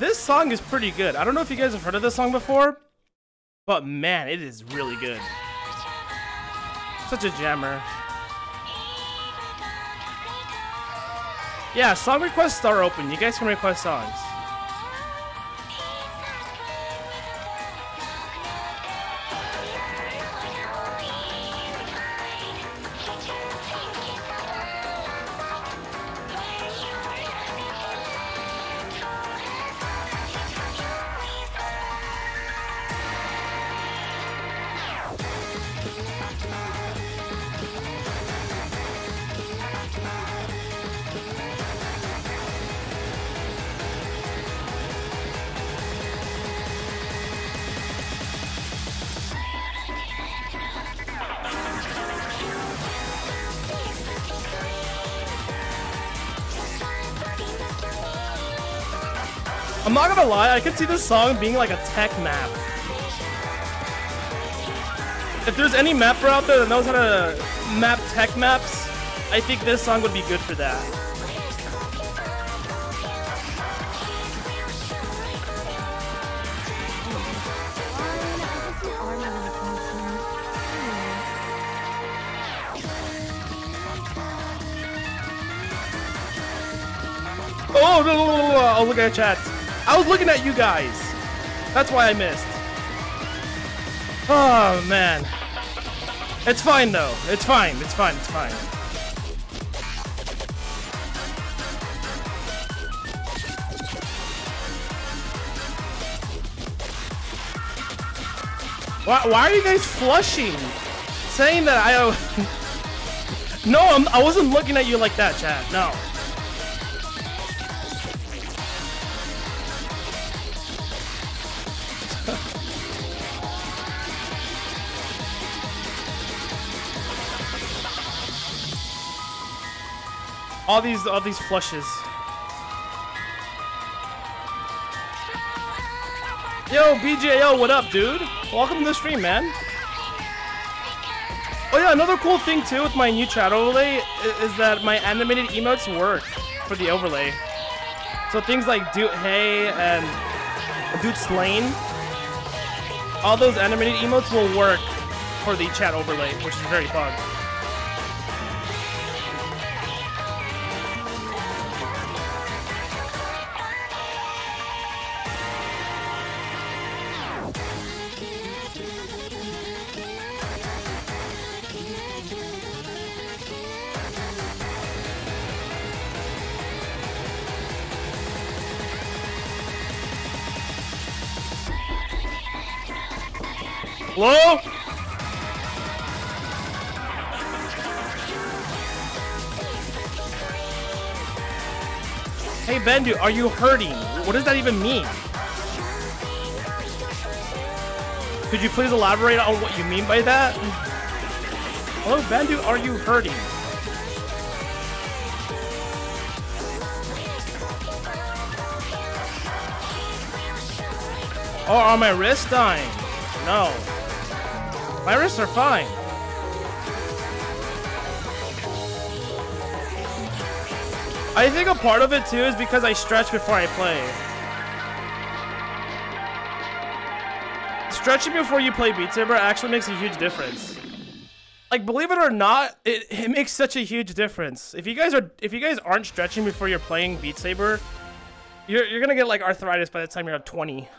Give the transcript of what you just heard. This song is pretty good. I don't know if you guys have heard of this song before, but man, it is really good. Such a jammer. Yeah, song requests are open. You guys can request songs. I'm not gonna lie, I could see this song being like a tech map. If there's any mapper out there that knows how to map tech maps, I think this song would be good for that. Oh, no, no, no, no, no. I'll look at chat. I was looking at you guys. That's why I missed. Oh, man. It's fine, though. It's fine. It's fine. It's fine. Why are you guys flushing? Saying that I... No, I wasn't looking at you like that, chat. No. All these flushes. Yo, BJO, what up, dude? Welcome to the stream, man. Oh yeah, another cool thing too with my new chat overlay is that my animated emotes work for the overlay. So things like Dude Hey and Dude Slain, all those animated emotes will work for the chat overlay, which is very fun. Hello? Hey, Bandoot, are you hurting? What does that even mean? Could you please elaborate on what you mean by that? Hello, Bandoot, are you hurting? Oh, are my wrists dying? No. My wrists are fine. I think a part of it too is because I stretch before I play. Stretching before you play Beat Saber actually makes a huge difference. Like, believe it or not, it makes such a huge difference. If you guys aren't stretching before you're playing Beat Saber, you're gonna get like arthritis by the time you're at 20.